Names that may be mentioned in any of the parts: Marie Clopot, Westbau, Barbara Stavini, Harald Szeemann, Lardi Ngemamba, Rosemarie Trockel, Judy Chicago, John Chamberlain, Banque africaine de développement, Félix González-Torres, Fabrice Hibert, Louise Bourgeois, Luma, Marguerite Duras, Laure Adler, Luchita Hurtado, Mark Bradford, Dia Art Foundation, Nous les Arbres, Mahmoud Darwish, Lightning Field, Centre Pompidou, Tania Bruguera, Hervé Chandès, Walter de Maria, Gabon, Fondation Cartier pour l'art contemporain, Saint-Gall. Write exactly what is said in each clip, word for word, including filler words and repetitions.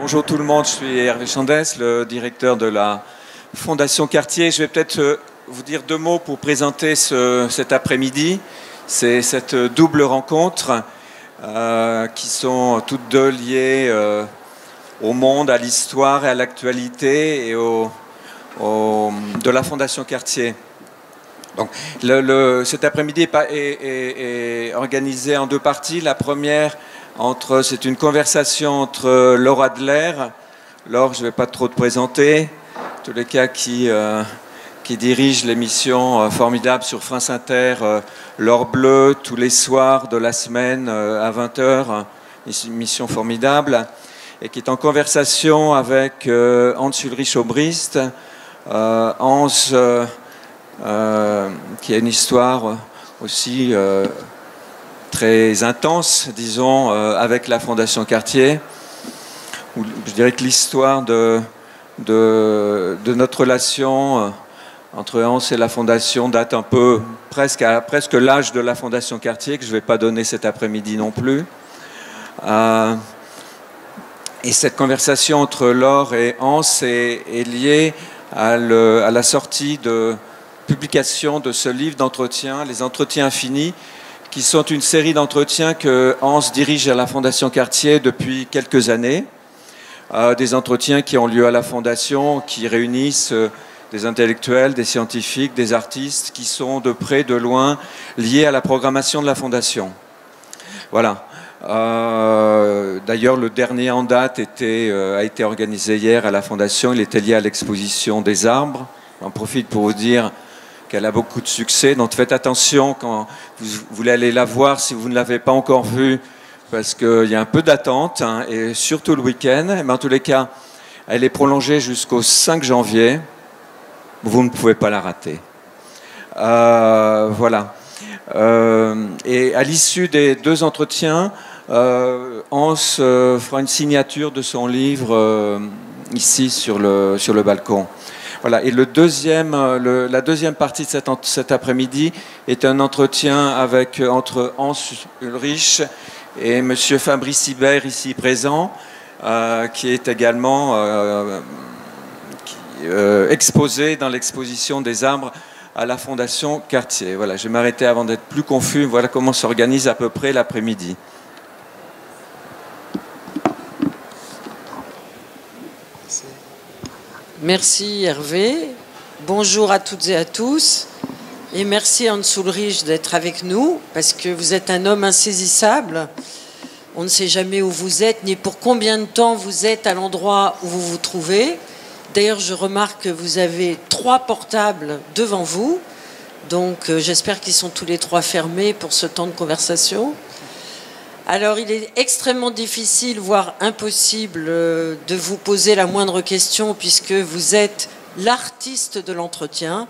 Bonjour tout le monde, je suis Hervé Chandès, le directeur de la Fondation Cartier. Je vais peut-être vous dire deux mots pour présenter ce, cet après-midi. C'est cette double rencontre euh, qui sont toutes deux liées euh, au monde, à l'histoire et à l'actualité et au, au, de la Fondation Cartier. Donc, le, le, cet après-midi est, est, est, est organisé en deux parties. La première... C'est une conversation entre Laure Adler, Laure, je ne vais pas trop te présenter, en tous les cas qui, euh, qui dirige l'émission euh, formidable sur France Inter, euh, L'Heure bleue, tous les soirs de la semaine euh, à vingt heures, une émission formidable, et qui est en conversation avec euh, Hans Ulrich Obrist, euh, Hans euh, euh, qui a une histoire aussi... Euh, très intense, disons, euh, avec la Fondation Cartier, où je dirais que l'histoire de, de, de notre relation euh, entre Hans et la Fondation date un peu, presque à presque l'âge de la Fondation Cartier, que je ne vais pas donner cet après-midi non plus. Euh, et cette conversation entre Laure et Hans est, est liée à, le, à la sortie de publication de ce livre d'entretien, Les Entretiens Infinis, qui sont une série d'entretiens que Hans dirige à la Fondation Cartier depuis quelques années. Euh, des entretiens qui ont lieu à la Fondation, qui réunissent euh, des intellectuels, des scientifiques, des artistes, qui sont de près, de loin, liés à la programmation de la Fondation. Voilà. Euh, d'ailleurs, le dernier en date était, euh, a été organisé hier à la Fondation. Il était lié à l'exposition des arbres. J'en profite pour vous dire... qu'elle a beaucoup de succès, donc faites attention quand vous voulez aller la voir si vous ne l'avez pas encore vue, parce qu'il y a un peu d'attente, hein, et surtout le week-end. En tous les cas, elle est prolongée jusqu'au cinq janvier, vous ne pouvez pas la rater. Euh, voilà. Euh, et à l'issue des deux entretiens, euh, Hans euh, fera une signature de son livre euh, ici sur le, sur le balcon. Voilà. Et le deuxième, le, la deuxième partie de cet, cet après-midi est un entretien avec, entre Hans Ulrich et M. Fabrice Hibert, ici présent, euh, qui est également euh, qui, euh, exposé dans l'exposition des arbres à la Fondation Cartier. Voilà, je vais m'arrêter avant d'être plus confus. Voilà comment s'organise à peu près l'après-midi. Merci Hervé, bonjour à toutes et à tous, et merci Hans Ulrich d'être avec nous, parce que vous êtes un homme insaisissable. On ne sait jamais où vous êtes, ni pour combien de temps vous êtes à l'endroit où vous vous trouvez. D'ailleurs, je remarque que vous avez trois portables devant vous, donc euh, j'espère qu'ils sont tous les trois fermés pour ce temps de conversation. Alors, il est extrêmement difficile, voire impossible, euh, de vous poser la moindre question, puisque vous êtes l'artiste de l'entretien,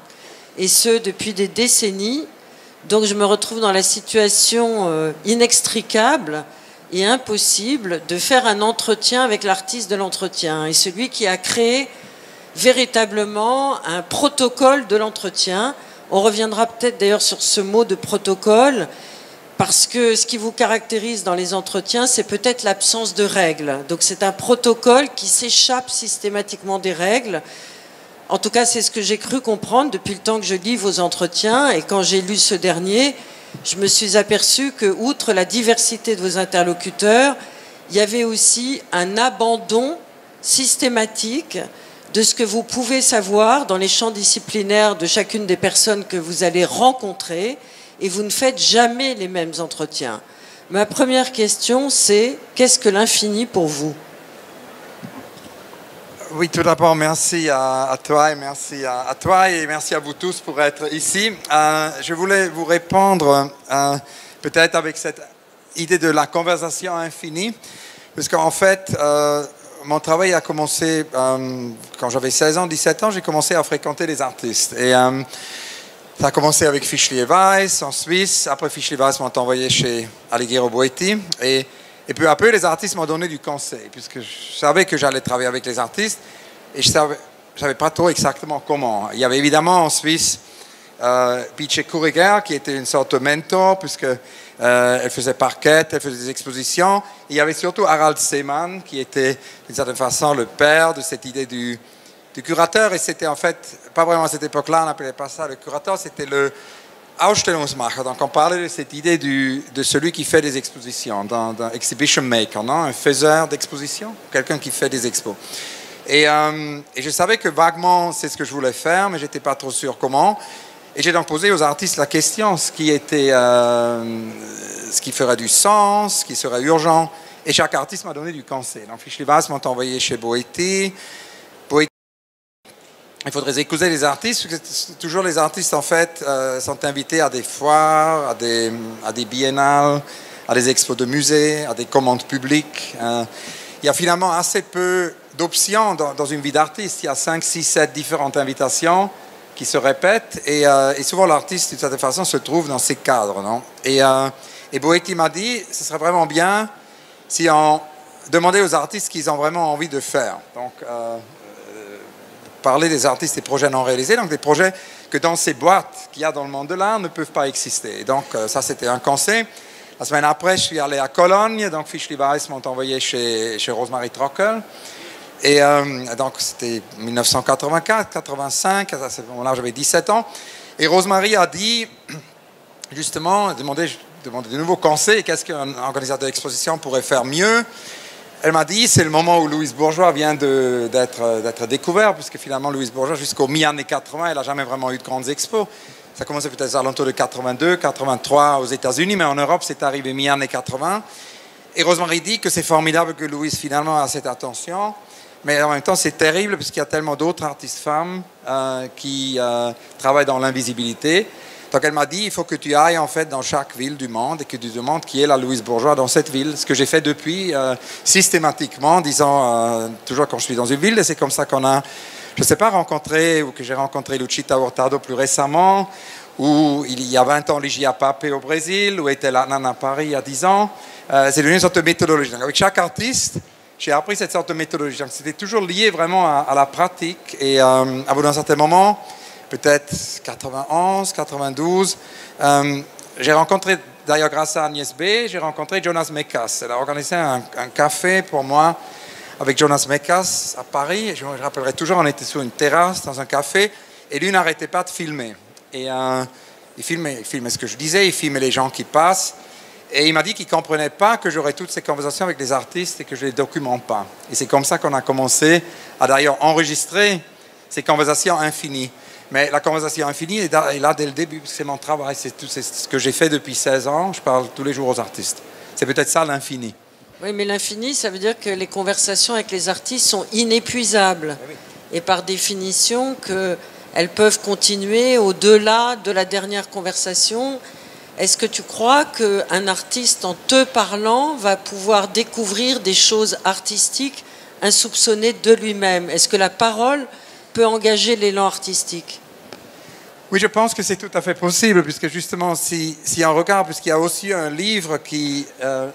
et ce, depuis des décennies. Donc, je me retrouve dans la situation euh, inextricable et impossible de faire un entretien avec l'artiste de l'entretien, et celui qui a créé véritablement un protocole de l'entretien. On reviendra peut-être d'ailleurs sur ce mot de protocole, parce que ce qui vous caractérise dans les entretiens, c'est peut-être l'absence de règles. Donc c'est un protocole qui s'échappe systématiquement des règles. En tout cas, c'est ce que j'ai cru comprendre depuis le temps que je lis vos entretiens. Et quand j'ai lu ce dernier, je me suis aperçue que, outre la diversité de vos interlocuteurs, il y avait aussi un abandon systématique de ce que vous pouvez savoir dans les champs disciplinaires de chacune des personnes que vous allez rencontrer. Et vous ne faites jamais les mêmes entretiens. Ma première question, c'est qu'est-ce que l'infini pour vous? Oui, tout d'abord, merci à, à toi et merci à, à toi et merci à vous tous pour être ici. Euh, je voulais vous répondre euh, peut-être avec cette idée de la conversation infinie, parce qu'en fait, euh, mon travail a commencé euh, quand j'avais seize ans, dix-sept ans, j'ai commencé à fréquenter les artistes. Et... Euh, Ça a commencé avec Fischli Weiss en Suisse. Après, Fischli Weiss m'ont envoyé chez Alighiero Boetti. Et, et peu à peu, les artistes m'ont donné du conseil, puisque je savais que j'allais travailler avec les artistes. Et je ne savais, savais pas trop exactement comment. Il y avait évidemment en Suisse euh, Pichet Kuriger, qui était une sorte de mentor, puisque euh, elle faisait parquette, elle faisait des expositions. Et il y avait surtout Harald Szeemann, qui était, d'une certaine façon, le père de cette idée du, du curateur. Et c'était, en fait, pas vraiment à cette époque-là, on n'appelait pas ça le curateur, c'était le Ausstellungsmacher. Donc on parlait de cette idée du, de celui qui fait des expositions, d'un exhibition maker, non? Un faiseur d'expositions, quelqu'un qui fait des expos. Et, euh, et je savais que vaguement c'est ce que je voulais faire, mais je n'étais pas trop sûr comment. Et j'ai donc posé aux artistes la question, ce qui était, euh, ce qui ferait du sens, ce qui serait urgent. Et chaque artiste m'a donné du conseil. Donc Fischli Weiss m'ont envoyé chez Boetti. Il faudrait écouter les artistes, parce que toujours les artistes en fait euh, sont invités à des foires, à des, à des biennales, à des expos de musées, à des commandes publiques. Euh, il y a finalement assez peu d'options dans, dans une vie d'artiste. Il y a cinq, six, sept différentes invitations qui se répètent et, euh, et souvent l'artiste d'une certaine façon se trouve dans ces cadres. Non et, euh, et Boetti m'a dit, ce serait vraiment bien si on demandait aux artistes ce qu'ils ont vraiment envie de faire. Donc, euh, parler des artistes et projets non réalisés, donc des projets que dans ces boîtes qu'il y a dans le monde de l'art ne peuvent pas exister. Et donc ça c'était un conseil. La semaine après je suis allé à Cologne, donc Fischli Weiss m'ont envoyé chez, chez Rosemarie Trockel. Et euh, donc c'était mille neuf cent quatre-vingt-quatre, quatre-vingt-cinq, à ce moment-là j'avais dix-sept ans. Et Rosemarie a dit, justement, demandé, demandé de nouveaux conseils, qu'est-ce qu'un organisateur d'exposition pourrait faire mieux. Elle m'a dit, c'est le moment où Louise Bourgeois vient d'être découverte, puisque finalement Louise Bourgeois, jusqu'au mi-années quatre-vingt, elle n'a jamais vraiment eu de grandes expos. Ça commençait peut-être à l'entour de quatre-vingt-deux, quatre-vingt-trois aux États-Unis, mais en Europe, c'est arrivé mi-années quatre-vingt. Et Rosemarie dit que c'est formidable que Louise, finalement, a cette attention, mais en même temps, c'est terrible, parce qu'il y a tellement d'autres artistes femmes euh, qui euh, travaillent dans l'invisibilité. Donc elle m'a dit, il faut que tu ailles en fait dans chaque ville du monde et que tu demandes qui est la Louise Bourgeois dans cette ville. Ce que j'ai fait depuis euh, systématiquement, disons, euh, toujours quand je suis dans une ville, c'est comme ça qu'on a, je ne sais pas, rencontré ou que j'ai rencontré Luchita Hurtado plus récemment, ou il y a vingt ans, Ligia Pape au Brésil, ou Etel Adnan à Paris il y a dix ans. Euh, c'est devenu une sorte de méthodologie. Donc, avec chaque artiste, j'ai appris cette sorte de méthodologie. Donc c'était toujours lié vraiment à, à la pratique et euh, à bout d'un certain moment, peut-être quatre-vingt-onze, quatre-vingt-douze. Euh, j'ai rencontré, d'ailleurs grâce à Agnès B, j'ai rencontré Jonas Mekas. Elle a organisé un, un café pour moi avec Jonas Mekas à Paris. Je me rappellerai toujours, on était sur une terrasse dans un café et lui n'arrêtait pas de filmer. Et euh, il, filmait, il filmait ce que je disais, il filmait les gens qui passent. Et il m'a dit qu'il ne comprenait pas que j'aurais toutes ces conversations avec les artistes et que je ne les documente pas. Et c'est comme ça qu'on a commencé à d'ailleurs enregistrer ces conversations infinies. Mais la conversation infinie est là dès le début, c'est mon travail, c'est tout ce que j'ai fait depuis seize ans, je parle tous les jours aux artistes. C'est peut-être ça l'infini. Oui, mais l'infini, ça veut dire que les conversations avec les artistes sont inépuisables. Oui. Et par définition, qu'elles peuvent continuer au-delà de la dernière conversation. Est-ce que tu crois qu'un artiste, en te parlant, va pouvoir découvrir des choses artistiques insoupçonnées de lui-même? Est-ce que la parole peut engager l'élan artistique? Oui, je pense que c'est tout à fait possible, puisque justement, si, si on regarde, puisqu'il y a aussi un livre qui, euh,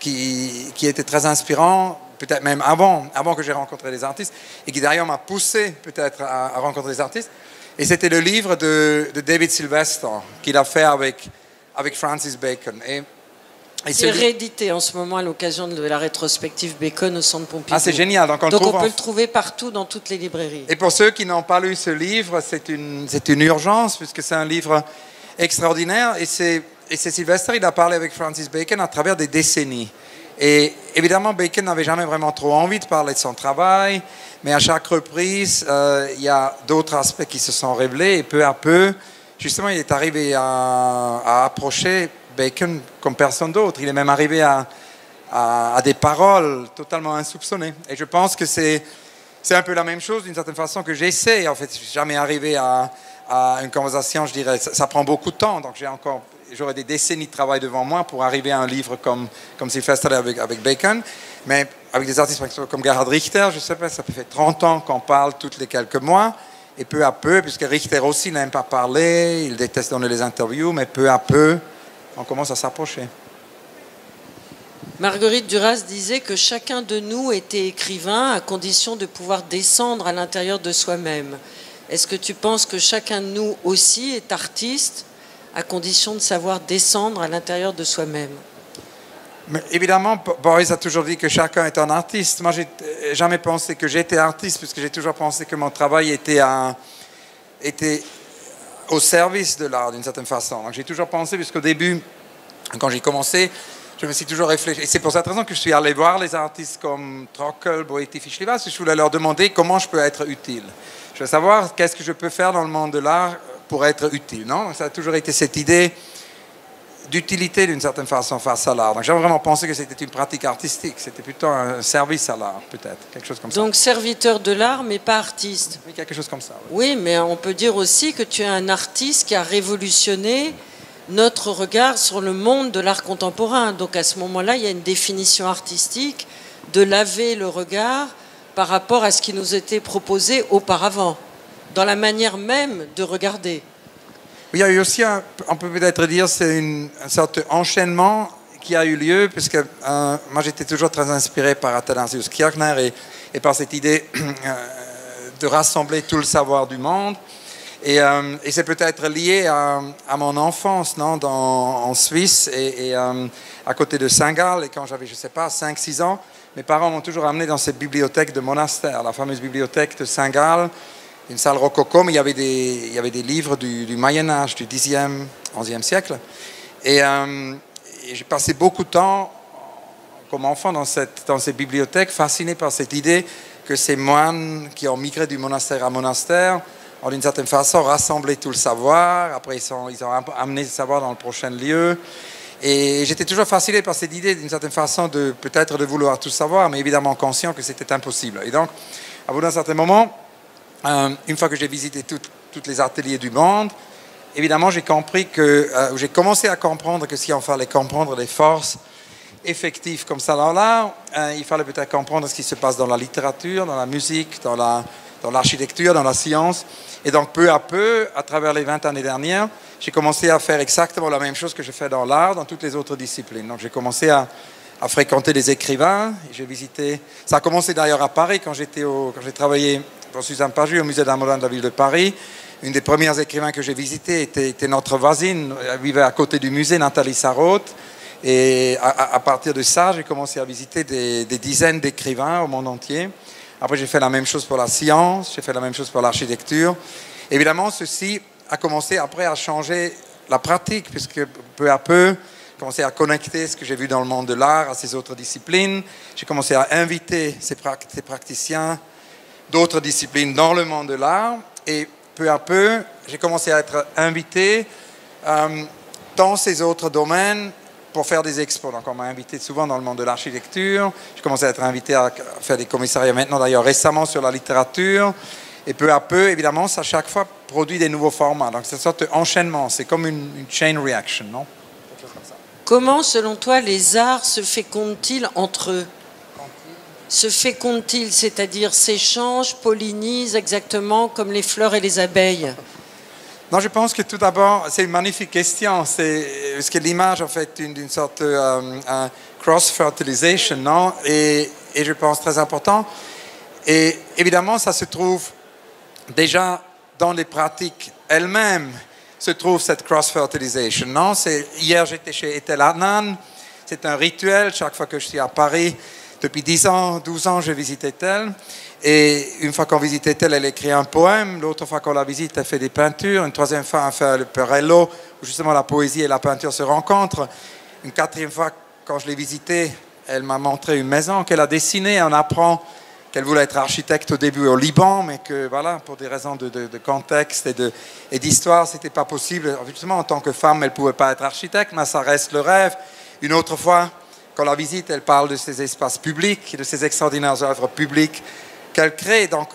qui, qui était très inspirant, peut-être même avant, avant que j'ai rencontré les artistes, et qui d'ailleurs m'a poussé peut-être à, à rencontrer les artistes, et c'était le livre de, de David Sylvester, qu'il a fait avec, avec Francis Bacon. Et, et c'est réédité en ce moment à l'occasion de la rétrospective Bacon au Centre Pompidou. Ah, c'est génial. Donc, on, Donc on peut en... le trouver partout dans toutes les librairies. Et pour ceux qui n'ont pas lu ce livre, c'est une, c'est une urgence puisque c'est un livre extraordinaire. Et c'est Sylvester, il a parlé avec Francis Bacon à travers des décennies. Et évidemment, Bacon n'avait jamais vraiment trop envie de parler de son travail, mais à chaque reprise, euh, il y a d'autres aspects qui se sont révélés. Et peu à peu, justement, il est arrivé à, à approcher Bacon comme personne d'autre. Il est même arrivé à, à, à des paroles totalement insoupçonnées. Et je pense que c'est un peu la même chose, d'une certaine façon, que j'essaie. En fait, je ne suis jamais arrivé à, à une conversation, je dirais, ça, ça prend beaucoup de temps. Donc, j'ai encore, j'aurai des décennies de travail devant moi pour arriver à un livre comme, comme Sylvester avec, avec Bacon. Mais avec des artistes comme Gerhard Richter, je ne sais pas, ça fait trente ans qu'on parle toutes les quelques mois. Et peu à peu, puisque Richter aussi n'aime pas parler, il déteste donner les interviews, mais peu à peu, on commence à s'approcher. Marguerite Duras disait que chacun de nous était écrivain à condition de pouvoir descendre à l'intérieur de soi-même. Est-ce que tu penses que chacun de nous aussi est artiste, à condition de savoir descendre à l'intérieur de soi-même? Évidemment, Boris a toujours dit que chacun est un artiste. Moi, j'ai jamais pensé que j'étais artiste, puisque j'ai toujours pensé que mon travail était, un, était au service de l'art, d'une certaine façon. J'ai toujours pensé, puisqu'au début, quand j'ai commencé, je me suis toujours réfléchi. Et c'est pour cette raison que je suis allé voir les artistes comme Trockel, Boetti, Fischli Weiss. Je voulais leur demander comment je peux être utile. Je veux savoir qu'est-ce que je peux faire dans le monde de l'art pour être utile. Non, ça a toujours été cette idée d'utilité d'une certaine façon face à l'art. Donc j'ai vraiment pensé que c'était une pratique artistique, c'était plutôt un service à l'art peut-être, quelque chose comme ça. Donc serviteur de l'art mais pas artiste. Oui, quelque chose comme ça. Oui. Oui, mais on peut dire aussi que tu es un artiste qui a révolutionné notre regard sur le monde de l'art contemporain. Donc à ce moment-là, il y a une définition artistique de laver le regard par rapport à ce qui nous était proposé auparavant, dans la manière même de regarder. Il y a eu aussi, un, on peut peut-être dire, c'est une, une sorte d'enchaînement qui a eu lieu, puisque euh, moi j'étais toujours très inspiré par Athanasius Kirchner et, et par cette idée euh, de rassembler tout le savoir du monde. Et, euh, et c'est peut-être lié à, à mon enfance, non, dans, en Suisse, et, et euh, à côté de Saint-Gall. Et quand j'avais, je ne sais pas, cinq six ans, mes parents m'ont toujours amené dans cette bibliothèque de monastère, la fameuse bibliothèque de Saint-Gall. Une salle rococo, mais il y avait des, il y avait des livres du, du Moyen-Âge, du dixième, onzième siècle. Et, euh, et j'ai passé beaucoup de temps, comme enfant, dans cette, dans cette bibliothèque, fasciné par cette idée que ces moines qui ont migré du monastère à monastère ont d'une certaine façon rassemblé tout le savoir, après ils, sont, ils ont amené le savoir dans le prochain lieu. Et j'étais toujours fasciné par cette idée, d'une certaine façon, de peut-être de vouloir tout savoir, mais évidemment conscient que c'était impossible. Et donc, à bout d'un certain moment, Euh, une fois que j'ai visité tous les ateliers du monde, évidemment, j'ai compris que euh, j'ai commencé à comprendre que si on fallait comprendre les forces effectives comme ça dans l'art, euh, il fallait peut-être comprendre ce qui se passe dans la littérature, dans la musique, dans la, dans l'architecture, dans la science. Et donc, peu à peu, à travers les vingt années dernières, j'ai commencé à faire exactement la même chose que je fais dans l'art, dans toutes les autres disciplines. Donc, j'ai commencé à à fréquenter les écrivains. J'ai visité. Ça a commencé d'ailleurs à Paris quand j'étais au... quand j'ai travaillé pour Suzanne Paju au musée d'art moderne de la ville de Paris. Une des premières écrivains que j'ai visités était, était notre voisine. Elle vivait à côté du musée, Nathalie Sarraute. Et à, à partir de ça, j'ai commencé à visiter des, des dizaines d'écrivains au monde entier. Après, j'ai fait la même chose pour la science. J'ai fait la même chose pour l'architecture. Évidemment, ceci a commencé après à changer la pratique, puisque peu à peu, j'ai commencé à connecter ce que j'ai vu dans le monde de l'art à ces autres disciplines. J'ai commencé à inviter ces praticiens d'autres disciplines dans le monde de l'art. Et peu à peu, j'ai commencé à être invité euh, dans ces autres domaines pour faire des expos. Donc on m'a invité souvent dans le monde de l'architecture. J'ai commencé à être invité à faire des commissariats maintenant, d'ailleurs récemment, sur la littérature. Et peu à peu, évidemment, ça chaque fois produit des nouveaux formats. Donc c'est une sorte d'enchaînement. C'est comme une, une chain reaction, non? Comment, selon toi, les arts se fécondent-ils entre eux? Se fécondent-ils, c'est-à-dire s'échangent, pollinisent exactement comme les fleurs et les abeilles? Non, je pense que tout d'abord, c'est une magnifique question. C'est parce que l'image, en fait, d'une sorte de um, cross-fertilisation, non? Et, et je pense très important. Et évidemment, ça se trouve déjà dans les pratiques elles-mêmes. Se trouve cette cross-fertilisation, non? Hier, j'étais chez Etel Adnan. C'est un rituel. Chaque fois que je suis à Paris, depuis dix ans, douze ans, je visite Etel. Et une fois qu'on visite Etel, elle écrit un poème. L'autre fois qu'on la visite, elle fait des peintures. Une troisième fois, elle fait le Perello, où justement la poésie et la peinture se rencontrent. Une quatrième fois, quand je l'ai visitée, elle m'a montré une maison qu'elle a dessinée. On apprend qu'elle voulait être architecte au début au Liban, mais que, voilà, pour des raisons de, de, de contexte et d'histoire, ce n'était pas possible. Justement, en tant que femme, elle ne pouvait pas être architecte, mais ça reste le rêve. Une autre fois, quand la visite, elle parle de ces espaces publics, de ces extraordinaires œuvres publiques qu'elle crée. Donc,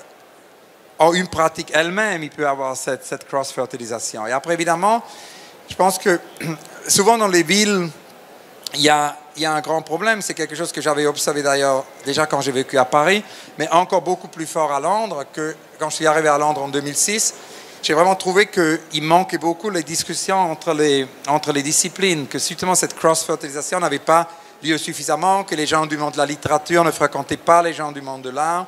en une pratique elle-même, il peut y avoir cette, cette cross-fertilisation. Et après, évidemment, je pense que souvent dans les villes, il y a... Il y a un grand problème, c'est quelque chose que j'avais observé d'ailleurs déjà quand j'ai vécu à Paris, mais encore beaucoup plus fort à Londres, que quand je suis arrivé à Londres en deux mille six, j'ai vraiment trouvé qu'il manquait beaucoup les discussions entre les, entre les disciplines, que justement cette cross-fertilisation n'avait pas lieu suffisamment, que les gens du monde de la littérature ne fréquentaient pas les gens du monde de l'art.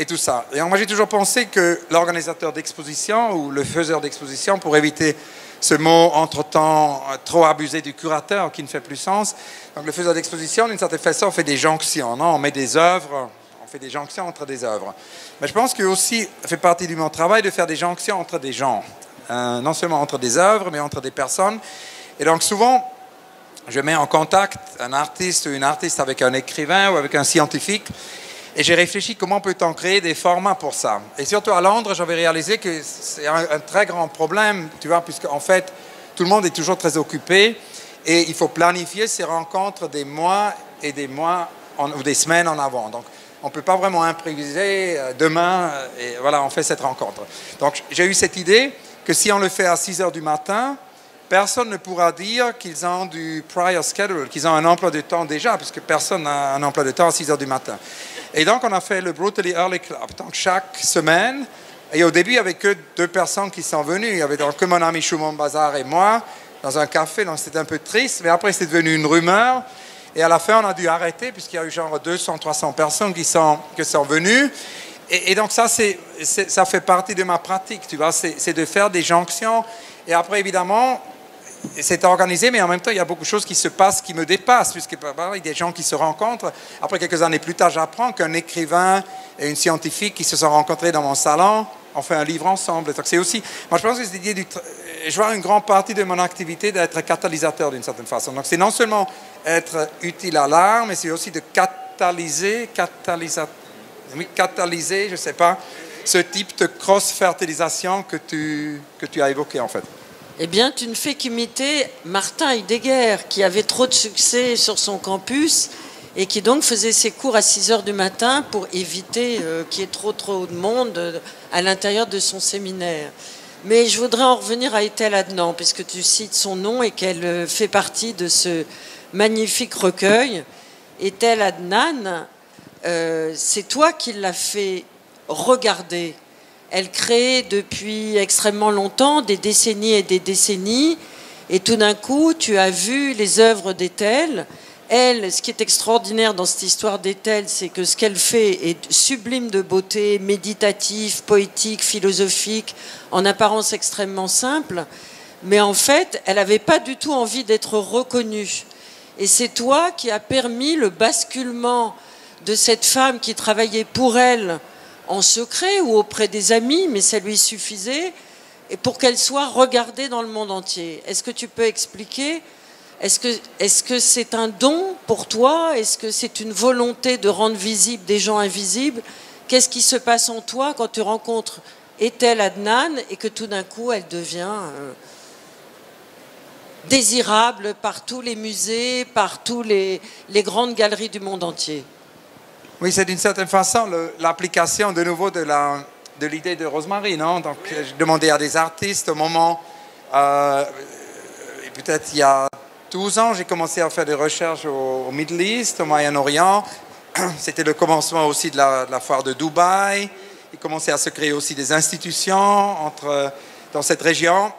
et tout ça. Et moi, j'ai toujours pensé que l'organisateur d'exposition ou le faiseur d'exposition, pour éviter ce mot entre-temps trop abusé du curateur qui ne fait plus sens, donc le faiseur d'exposition, d'une certaine façon, on fait des jonctions, non? On met des œuvres, on fait des jonctions entre des œuvres. Mais je pense que aussi, ça fait partie de mon travail de faire des jonctions entre des gens, euh, non seulement entre des œuvres, mais entre des personnes. Et donc souvent, je mets en contact un artiste ou une artiste avec un écrivain ou avec un scientifique, et j'ai réfléchi comment peut-on créer des formats pour ça. Et surtout à Londres, j'avais réalisé que c'est un, un très grand problème, tu vois, puisqu'en fait, tout le monde est toujours très occupé, et il faut planifier ces rencontres des mois et des mois, en, ou des semaines en avant. Donc, on ne peut pas vraiment improviser euh, demain, et voilà, on fait cette rencontre. Donc, j'ai eu cette idée que si on le fait à six heures du matin, personne ne pourra dire qu'ils ont du prior schedule, qu'ils ont un emploi de temps déjà, puisque personne n'a un emploi de temps à six heures du matin. Et donc, on a fait le Brutally Early Club. Donc, chaque semaine, et au début, il n'y avait que deux personnes qui sont venues. Il y avait donc que mon ami Choumon Bazar et moi, dans un café, donc c'était un peu triste. Mais après, c'est devenu une rumeur. Et à la fin, on a dû arrêter, puisqu'il y a eu genre deux cents, trois cents personnes qui sont, qui sont venues. Et, et donc, ça, c'est, c'est, ça fait partie de ma pratique, tu vois. C'est, c'est de faire des jonctions. Et après, évidemment, c'est organisé, mais en même temps, il y a beaucoup de choses qui se passent, qui me dépassent, puisque il y a des gens qui se rencontrent. Après, quelques années plus tard, j'apprends qu'un écrivain et une scientifique qui se sont rencontrés dans mon salon ont fait un livre ensemble. Donc, c'est aussi... Moi, je pense que c'est l'idée du... Je vois une grande partie de mon activité d'être catalyseur d'une certaine façon. Donc, c'est non seulement être utile à l'art, mais c'est aussi de catalyser, catalyser, oui, catalyser, je ne sais pas, ce type de cross-fertilisation que tu, que tu as évoqué, en fait. Eh bien, tu ne fais qu'imiter Martin Heidegger, qui avait trop de succès sur son campus et qui donc faisait ses cours à six heures du matin pour éviter euh, qu'il y ait trop, trop de monde à l'intérieur de son séminaire. Mais je voudrais en revenir à Etel Adnan, puisque tu cites son nom et qu'elle fait partie de ce magnifique recueil. Etel Adnan, euh, c'est toi qui l'as fait regarder. Elle crée depuis extrêmement longtemps, des décennies et des décennies, et tout d'un coup, tu as vu les œuvres d'Etel. Elle, ce qui est extraordinaire dans cette histoire d'Etel, c'est que ce qu'elle fait est sublime de beauté, méditatif, poétique, philosophique, en apparence extrêmement simple, mais en fait, elle n'avait pas du tout envie d'être reconnue. Et c'est toi qui as permis le basculement de cette femme qui travaillait pour elle, en secret ou auprès des amis, mais ça lui suffisait pour qu'elle soit regardée dans le monde entier. Est-ce que tu peux expliquer? Est-ce que, est-ce que c'est un don pour toi? Est-ce que c'est une volonté de rendre visibles des gens invisibles? Qu'est-ce qui se passe en toi quand tu rencontres Etel Adnan et que tout d'un coup, elle devient euh, désirable par tous les musées, par toutes les grandes galeries du monde entier? Oui, c'est d'une certaine façon l'application de nouveau de la, de l'idée de Rosemarie, non? Donc, je demandais à des artistes au moment, euh, peut-être il y a douze ans, j'ai commencé à faire des recherches au, au Middle East, au Moyen-Orient. C'était le commencement aussi de la, de la foire de Dubaï. Il commençait à se créer aussi des institutions entre, dans cette région.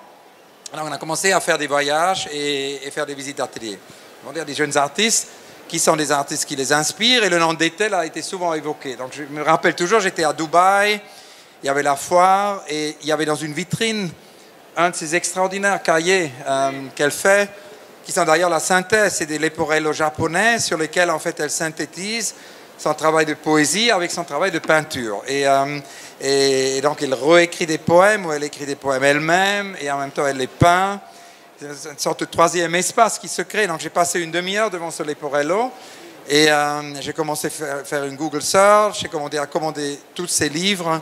Alors, on a commencé à faire des voyages et, et faire des visites d'ateliers. On va dire des jeunes artistes qui sont des artistes qui les inspirent, et le nom d'Etel a été souvent évoqué. Donc je me rappelle toujours, j'étais à Dubaï, il y avait la foire, et il y avait dans une vitrine un de ces extraordinaires cahiers euh, qu'elle fait, qui sont d'ailleurs la synthèse, c'est des leporello japonais, sur lesquels en fait elle synthétise son travail de poésie avec son travail de peinture. Et, euh, et, et donc elle réécrit des poèmes, ou elle écrit des poèmes elle-même, et en même temps elle les peint. Une sorte de troisième espace qui se crée. Donc j'ai passé une demi-heure devant ce Leporello et euh, j'ai commencé à faire, faire une Google search, j'ai commandé à commander tous ces livres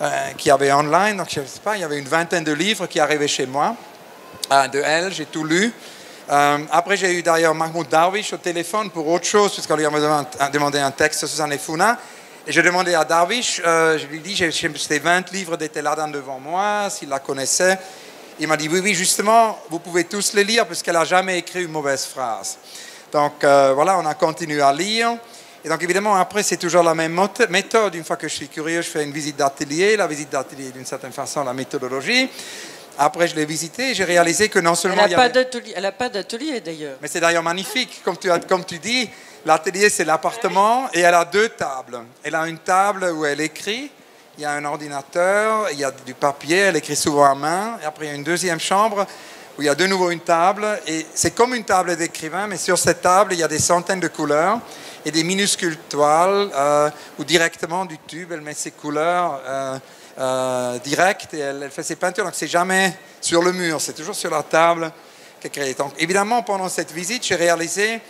euh, qu'il y avait online. Donc je sais pas, il y avait une vingtaine de livres qui arrivaient chez moi, euh, de elle, j'ai tout lu. Euh, après j'ai eu d'ailleurs Mahmoud Darwish au téléphone pour autre chose, puisqu'on lui a demandé un texte sur Suzanne Effouna. Et j'ai demandé à Darwish, euh, je lui ai dit, j'ai ces vingt livres d'Etel Adnan devant moi, s'il la connaissait. Il m'a dit, oui, oui, justement, vous pouvez tous les lire parce qu'elle n'a jamais écrit une mauvaise phrase. Donc, euh, voilà, on a continué à lire. Et donc, évidemment, après, c'est toujours la même méthode. Une fois que je suis curieux, je fais une visite d'atelier. La visite d'atelier, d'une certaine façon, la méthodologie. Après, je l'ai visité et j'ai réalisé que non seulement... Elle n'a pas d'atelier, d'ailleurs. Mais c'est d'ailleurs magnifique. Comme tu, as, comme tu dis, l'atelier, c'est l'appartement et elle a deux tables. Elle a une table où elle écrit, il y a un ordinateur, il y a du papier, elle écrit souvent à main. Et après, il y a une deuxième chambre où il y a de nouveau une table. Et c'est comme une table d'écrivain, mais sur cette table, il y a des centaines de couleurs et des minuscules toiles euh, où directement du tube, elle met ses couleurs... Euh, Euh, directe, et elle, elle fait ses peintures, donc c'est jamais sur le mur, c'est toujours sur la table qu'elle crée. Donc évidemment, pendant cette visite, j'ai réalisé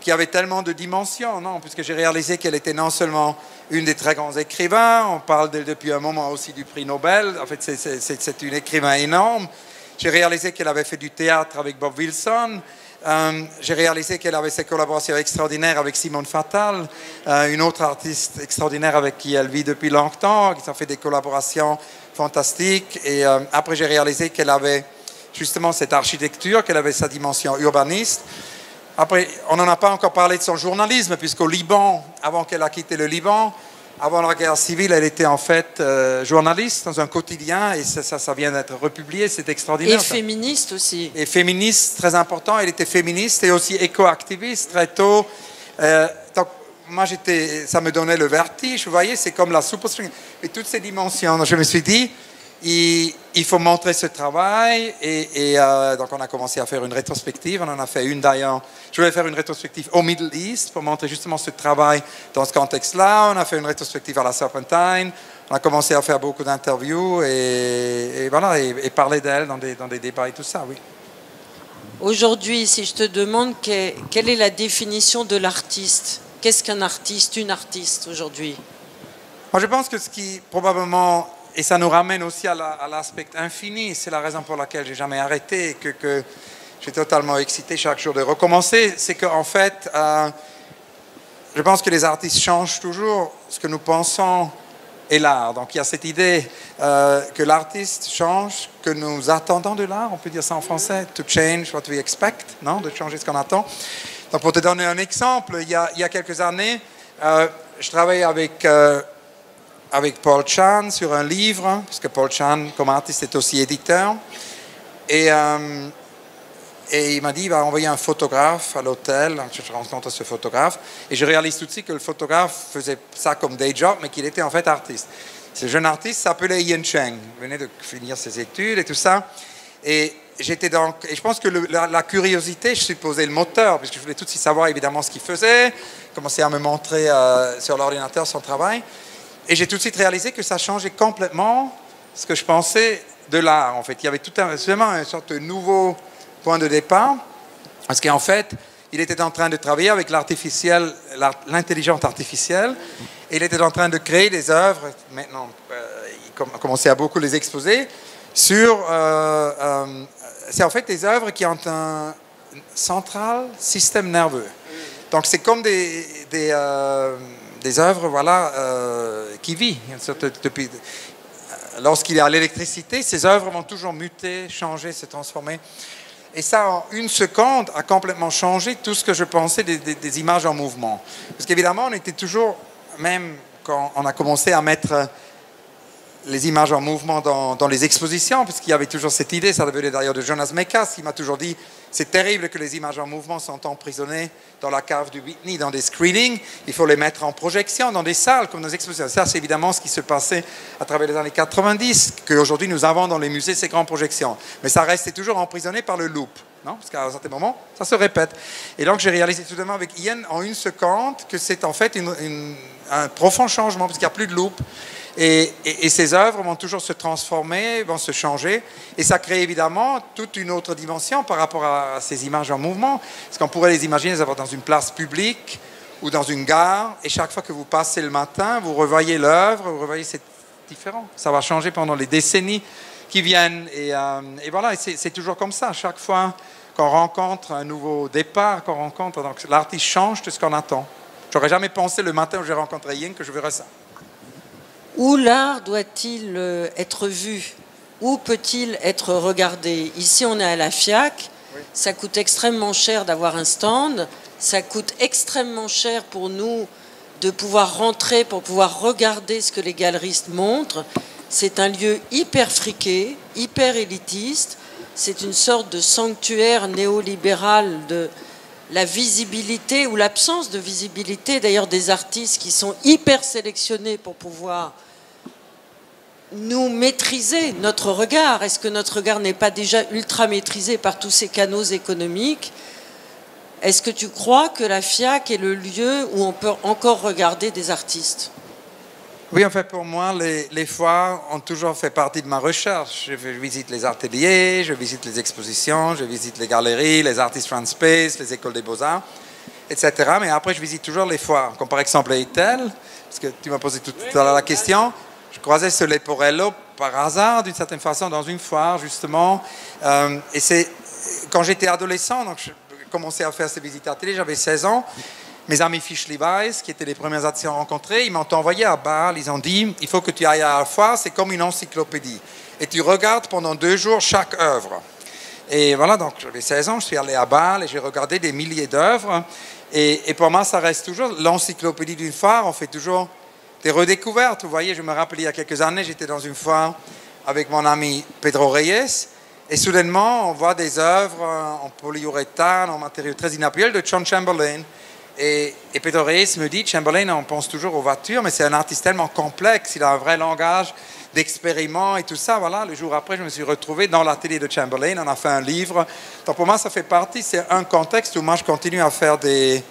qu'il y avait tellement de dimensions, non, puisque j'ai réalisé qu'elle était non seulement une des très grands écrivains, on parle d'elle depuis un moment aussi du prix Nobel, en fait c'est une écrivain énorme, j'ai réalisé qu'elle avait fait du théâtre avec Bob Wilson, Euh, j'ai réalisé qu'elle avait ses collaborations extraordinaires avec Simone Fatal, euh, une autre artiste extraordinaire avec qui elle vit depuis longtemps, qui ont fait des collaborations fantastiques. Et euh, après, j'ai réalisé qu'elle avait justement cette architecture, qu'elle avait sa dimension urbaniste. Après, on n'en a pas encore parlé de son journalisme, puisqu'au Liban, avant qu'elle a quitté le Liban, avant la guerre civile, elle était en fait euh, journaliste dans un quotidien, et ça, ça, ça vient d'être republié, c'est extraordinaire. Et féministe aussi. Et féministe, très important, elle était féministe et aussi éco-activiste très tôt. Euh, donc, moi, j'étais, ça me donnait le vertige, vous voyez, c'est comme la soupe. Et toutes ces dimensions, je me suis dit, il, il faut montrer ce travail, et, et euh, donc on a commencé à faire une rétrospective, on en a fait une d'ailleurs. Je voulais faire une rétrospective au Middle East pour montrer justement ce travail dans ce contexte-là. On a fait une rétrospective à la Serpentine. On a commencé à faire beaucoup d'interviews et, et, voilà, et, et parler d'elle dans des, dans des débats et tout ça, oui. Aujourd'hui, si je te demande que, quelle est la définition de l'artiste, qu'est-ce qu'un artiste, une artiste aujourd'hui? Moi, je pense que ce qui probablement, et ça nous ramène aussi à l'aspect la, infini, c'est la raison pour laquelle j'ai jamais arrêté, que... que je suis totalement excité chaque jour de recommencer, c'est qu'en fait, euh, je pense que les artistes changent toujours ce que nous pensons et l'art. Donc il y a cette idée euh, que l'artiste change, que nous attendons de l'art, on peut dire ça en français, to change what we expect, non, de changer ce qu'on attend. Donc pour te donner un exemple, il y a, il y a quelques années, euh, je travaillais avec, euh, avec Paul Chan sur un livre, parce que Paul Chan, comme artiste, est aussi éditeur, et... Euh, Et il m'a dit, il va envoyer un photographe à l'hôtel, je rencontre ce photographe, et je réalise tout de suite que le photographe faisait ça comme day job, mais qu'il était en fait artiste. Ce jeune artiste s'appelait Ian Cheng, il venait de finir ses études et tout ça. Et, j'étais donc, et je pense que le, la, la curiosité, je supposais le moteur, puisque je voulais tout de suite savoir évidemment ce qu'il faisait, commencer à me montrer euh, sur l'ordinateur son travail. Et j'ai tout de suite réalisé que ça changeait complètement ce que je pensais de l'art, en fait. Il y avait tout un, vraiment une sorte de nouveau... point de départ, parce qu'en fait, il était en train de travailler avec l'artificiel, l'intelligence artificielle, et il était en train de créer des œuvres, maintenant, euh, il commençait à beaucoup les exposer, sur, euh, euh, c'est en fait des œuvres qui ont un central système nerveux. Donc c'est comme des, des, euh, des œuvres, voilà, euh, qui vivent, depuis... Lorsqu'il y a l'électricité, ces œuvres vont toujours muter, changer, se transformer. Et ça, en une seconde, a complètement changé tout ce que je pensais des, des, des images en mouvement. Parce qu'évidemment, on était toujours, même quand on a commencé à mettre les images en mouvement dans, dans les expositions, puisqu'il y avait toujours cette idée, ça venait d'ailleurs de Jonas Mekas, qui m'a toujours dit, c'est terrible que les images en mouvement sont emprisonnées dans la cave du Whitney, dans des screenings, il faut les mettre en projection, dans des salles, comme dans des expositions. Ça, c'est évidemment ce qui se passait à travers les années quatre-vingt-dix, qu'aujourd'hui nous avons dans les musées ces grandes projections. Mais ça restait toujours emprisonné par le loop, non? Parce qu'à un certain moment, ça se répète. Et donc j'ai réalisé tout de même avec Ian, en une seconde, que c'est en fait une, une, un profond changement, parce qu'il n'y a plus de loop. Et, et, et ces œuvres vont toujours se transformer, vont se changer, et ça crée évidemment toute une autre dimension par rapport à, à ces images en mouvement, parce qu'on pourrait les imaginer les avoir dans une place publique ou dans une gare, et chaque fois que vous passez le matin, vous revoyez l'œuvre, vous revoyez, c'est différent, ça va changer pendant les décennies qui viennent, et, euh, et voilà, c'est toujours comme ça, chaque fois qu'on rencontre un nouveau départ, qu'on rencontre, donc l'artiste change de ce qu'on attend. J'aurais jamais pensé le matin où j'ai rencontré Yin que je verrais ça. Où l'art doit-il être vu? Où peut-il être regardé? Ici, on est à la FIAC. Oui. Ça coûte extrêmement cher d'avoir un stand. Ça coûte extrêmement cher pour nous de pouvoir rentrer, pour pouvoir regarder ce que les galeristes montrent. C'est un lieu hyper friqué. hyper élitiste. C'est une sorte de sanctuaire néolibéral de la visibilité ou l'absence de visibilité, d'ailleurs, des artistes qui sont hyper sélectionnés pour pouvoir nous maîtriser, notre regard. Est-ce que notre regard n'est pas déjà ultra maîtrisé par tous ces canaux économiques? Est-ce que tu crois que la FIAC est le lieu où on peut encore regarder des artistes? Oui, en fait, pour moi, les, les foires ont toujours fait partie de ma recherche. Je, je visite les ateliers, je visite les expositions, je visite les galeries, les artistes France Space, les écoles des beaux-arts, et cetera. Mais après, je visite toujours les foires, comme par exemple Etel, parce que tu m'as posé tout à l'heure la question. Je croisais ce Leporello par hasard, d'une certaine façon, dans une foire, justement. Euh, et c'est quand j'étais adolescent, donc je commençais à faire ces visites ateliers, j'avais seize ans. Mes amis Fischli Weiss, qui étaient les premiers artistes rencontrés, ils m'ont envoyé à Bâle. Ils ont dit, il faut que tu ailles à la foire, c'est comme une encyclopédie. Et tu regardes pendant deux jours chaque œuvre. Et voilà, donc j'avais seize ans, je suis allé à Bâle et j'ai regardé des milliers d'œuvres. Et, et pour moi, ça reste toujours l'encyclopédie d'une foire. On fait toujours des redécouvertes. Vous voyez, je me rappelle il y a quelques années, j'étais dans une foire avec mon ami Pedro Reyes. Et soudainement, on voit des œuvres en polyuréthane, en matériaux très inhabituels de John Chamberlain. Et, et Pedro Reyes me dit, Chamberlain, on pense toujours aux voitures, mais c'est un artiste tellement complexe, il a un vrai langage d'expériment et tout ça. Voilà, le jour après, je me suis retrouvé dans l'atelier de Chamberlain, on a fait un livre. Donc pour moi, ça fait partie, c'est un contexte où moi, je continue à faire des,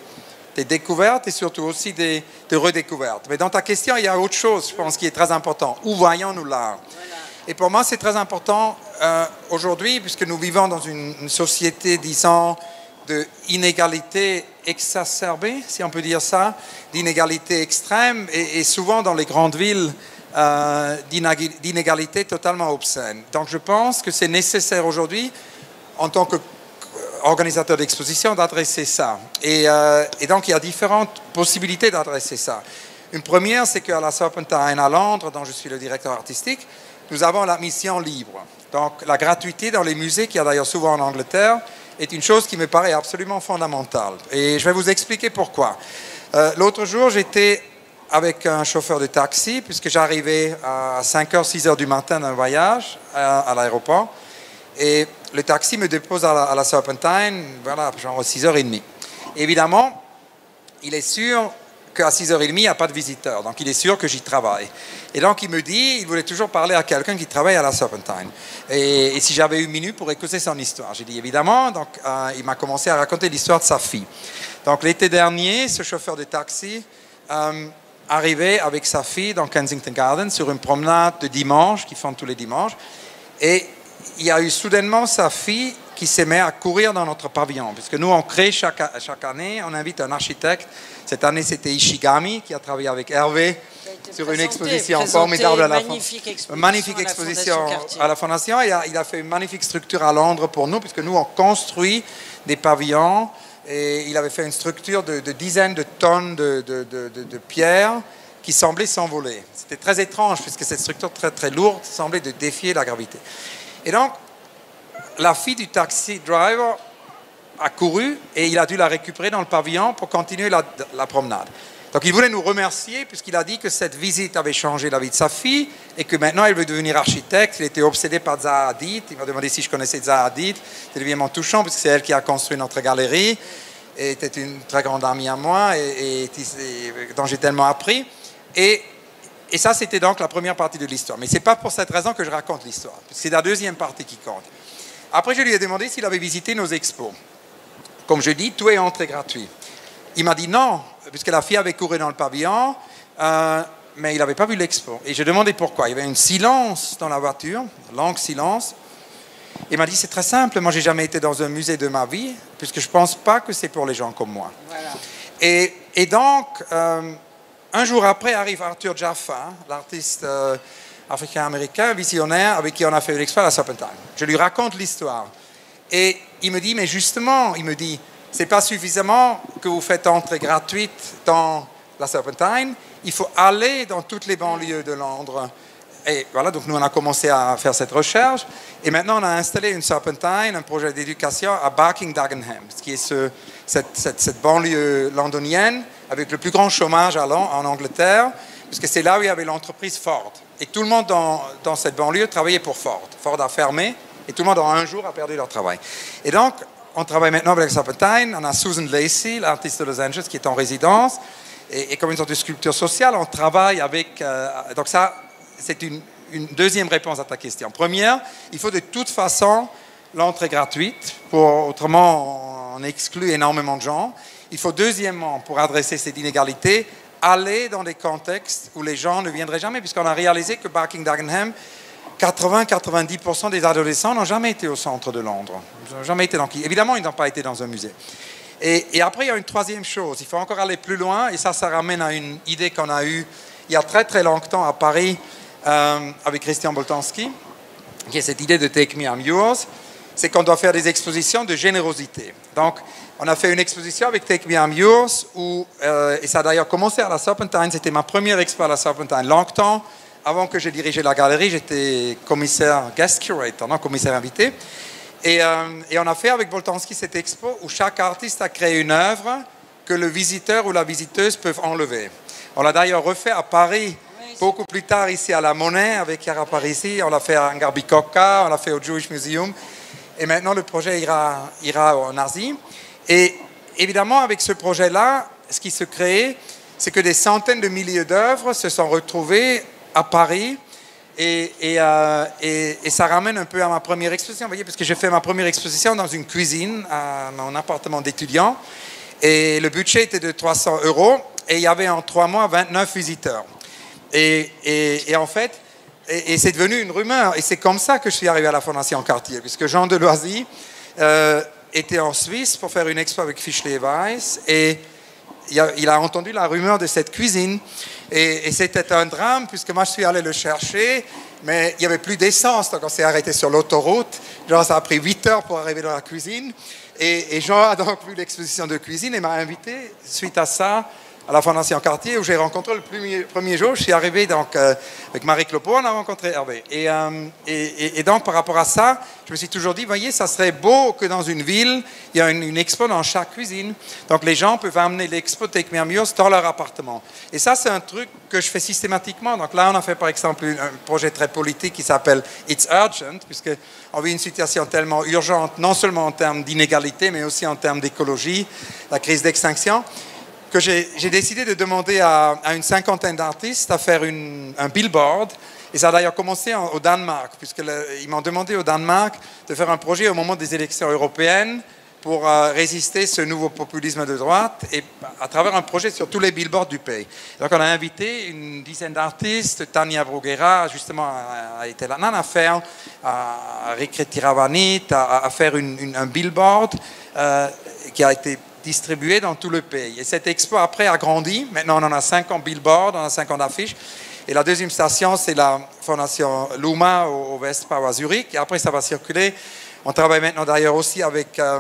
des découvertes et surtout aussi des, des redécouvertes. Mais dans ta question, il y a autre chose, je pense, qui est très important. Où voyons-nous l'art ? Voilà. Et pour moi, c'est très important euh, aujourd'hui, puisque nous vivons dans une, une société, disons, de inégalité exacerbée, si on peut dire ça, d'inégalité extrême, et, et souvent dans les grandes villes, euh, d'inégalité totalement obscène. Donc je pense que c'est nécessaire aujourd'hui, en tant qu'organisateur d'exposition, d'adresser ça. Et, euh, et donc il y a différentes possibilités d'adresser ça. Une première, c'est qu'à la Serpentine à Londres, dont je suis le directeur artistique, nous avons la mission libre. Donc la gratuité dans les musées, qu'il y a d'ailleurs souvent en Angleterre, est une chose qui me paraît absolument fondamentale. Et je vais vous expliquer pourquoi. Euh, L'autre jour, j'étais avec un chauffeur de taxi, puisque j'arrivais à cinq heures, six heures du matin d'un voyage à, à l'aéroport. Et le taxi me dépose à la, à la Serpentine, voilà, genre six heures trente. Évidemment, il est sûr qu'à six heures trente, il n'y a pas de visiteurs. Donc, il est sûr que j'y travaille. Et donc, il me dit, il voulait toujours parler à quelqu'un qui travaille à la Serpentine. Et, et si j'avais une minute pour écouter son histoire. J'ai dit, évidemment. Donc, euh, il m'a commencé à raconter l'histoire de sa fille. Donc, l'été dernier, ce chauffeur de taxi euh, arrivait avec sa fille dans Kensington Gardens sur une promenade de dimanche, qu'ils font tous les dimanches. Et il y a eu soudainement sa fille qui s'est mise à courir dans notre pavillon. Puisque nous, on crée chaque, chaque année, on invite un architecte. Cette année, c'était Ishigami qui a travaillé avec Hervé sur présenté, une exposition présenté, formidable à la magnifique exposition, magnifique exposition à la Fondation. Il a, il a fait une magnifique structure à Londres pour nous, puisque nous, on construit des pavillons. Et il avait fait une structure de, de dizaines de tonnes de, de, de, de, de pierres qui semblaient s'envoler. C'était très étrange, puisque cette structure très, très lourde semblait de défier la gravité. Et donc, la fille du taxi driver a couru et il a dû la récupérer dans le pavillon pour continuer la, la promenade. Donc il voulait nous remercier puisqu'il a dit que cette visite avait changé la vie de sa fille et que maintenant elle veut devenir architecte. Il était obsédé par Zaha Hadid. Il m'a demandé si je connaissais Zaha Hadid. C'était évidemment touchant parce que c'est elle qui a construit notre galerie et était une très grande amie à moi et, et, et dont j'ai tellement appris. Et, et ça c'était donc la première partie de l'histoire. Mais ce n'est pas pour cette raison que je raconte l'histoire. C'est la deuxième partie qui compte. Après je lui ai demandé s'il avait visité nos expos. Comme je dis, tout est entrée gratuit. Il m'a dit non, puisque la fille avait couru dans le pavillon, euh, mais il n'avait pas vu l'expo. Et j'ai demandé pourquoi. Il y avait un silence dans la voiture, un long silence. Il m'a dit, c'est très simple, moi, je n'ai jamais été dans un musée de ma vie, puisque je ne pense pas que c'est pour les gens comme moi. Voilà. Et, et donc, euh, un jour après, arrive Arthur Jaffa, l'artiste euh, africain-américain, visionnaire, avec qui on a fait l'expo à la Serpentine. Je lui raconte l'histoire. Et il me dit, mais justement, il me dit, c'est pas suffisamment que vous faites entrée gratuite dans la Serpentine, il faut aller dans toutes les banlieues de Londres. Et voilà, donc nous on a commencé à faire cette recherche, et maintenant on a installé une Serpentine, un projet d'éducation à Barking Dagenham, qui est ce, cette, cette, cette banlieue londonienne avec le plus grand chômage à Londres, en Angleterre, parce que c'est là où il y avait l'entreprise Ford. Et tout le monde dans, dans cette banlieue travaillait pour Ford. Ford a fermé, et tout le monde en un jour a perdu leur travail. Et donc, on travaille maintenant avec Serpentine, on a Susan Lacey, l'artiste de Los Angeles, qui est en résidence, et, et comme une sorte de sculpture sociale, on travaille avec... Euh, donc ça, c'est une, une deuxième réponse à ta question. Première, il faut de toute façon l'entrée gratuite, pour, autrement on exclut énormément de gens. Il faut deuxièmement, pour adresser cette inégalité, aller dans des contextes où les gens ne viendraient jamais, puisqu'on a réalisé que Barking-Dagenham, quatre-vingts à quatre-vingt-dix pour cent des adolescents n'ont jamais été au centre de Londres. Ils n'ont jamais été dans... Évidemment, ils n'ont pas été dans un musée. Et, et après, il y a une troisième chose. Il faut encore aller plus loin, et ça, ça ramène à une idée qu'on a eue il y a très très longtemps à Paris euh, avec Christian Boltanski, qui est cette idée de Take Me I'm Yours. C'est qu'on doit faire des expositions de générosité. Donc, on a fait une exposition avec Take Me I'm Yours, où, euh, et ça a d'ailleurs commencé à la Serpentine. C'était ma première expo à la Serpentine. Longtemps, avant que je dirigeais la galerie, j'étais commissaire guest curator, non, commissaire invité. Et, euh, et on a fait avec Boltanski cette expo où chaque artiste a créé une œuvre que le visiteur ou la visiteuse peuvent enlever. On l'a d'ailleurs refait à Paris, beaucoup plus tard ici à la Monnaie, avec Chiara Parisi. On l'a fait à Ngarbikokka, on l'a fait au Jewish Museum. Et maintenant, le projet ira, ira en Asie. Et évidemment, avec ce projet-là, ce qui se crée, c'est que des centaines de milliers d'œuvres se sont retrouvées à Paris. Et, et, euh, et, et ça ramène un peu à ma première exposition, vous voyez, parce que j'ai fait ma première exposition dans une cuisine, à mon appartement d'étudiant. Et le budget était de trois cents euros. Et il y avait en trois mois vingt-neuf visiteurs. Et, et, et en fait... Et, et c'est devenu une rumeur. Et c'est comme ça que je suis arrivé à la Fondation Cartier, puisque Jean Deloisy euh, était en Suisse pour faire une expo avec Fischli Weiss. Et il a, il a entendu la rumeur de cette cuisine. Et, et c'était un drame, puisque moi, je suis allé le chercher, mais il n'y avait plus d'essence. Donc, on s'est arrêté sur l'autoroute. Genre, ça a pris huit heures pour arriver dans la cuisine. Et, et Jean a donc vu l'exposition de cuisine et m'a invité, suite à ça, à la Fondation Cartier, où j'ai rencontré le premier, premier jour. Je suis arrivé donc, euh, avec Marie Clopot, on a rencontré Hervé. Et, euh, et, et donc, par rapport à ça, je me suis toujours dit, voyez, ça serait beau que dans une ville, il y a une, une expo dans chaque cuisine. Donc, les gens peuvent amener l'expo Take Me I'm Yours dans leur appartement. Et ça, c'est un truc que je fais systématiquement. Donc là, on a fait, par exemple, un projet très politique qui s'appelle « It's Urgent », puisqu'on vit une situation tellement urgente, non seulement en termes d'inégalité, mais aussi en termes d'écologie, la crise d'extinction, que j'ai décidé de demander à, à une cinquantaine d'artistes à faire une, un billboard. Et ça a d'ailleurs commencé en, au Danemark, puisqu'ils m'ont demandé au Danemark de faire un projet au moment des élections européennes pour euh, résister à ce nouveau populisme de droite, et à travers un projet sur tous les billboards du pays. Donc on a invité une dizaine d'artistes, Tania Bruguera, justement à Etel Adnan, à faire, à Rikri Tiravanit, à, à faire une, une, un billboard euh, qui a été distribué dans tout le pays. Et cette expo, après, a grandi. Maintenant, on en a cinquante billboards, on a cinquante affiches. Et la deuxième station, c'est la Fondation Luma au Westbau à Zurich. Et après, ça va circuler. On travaille maintenant d'ailleurs aussi avec, euh,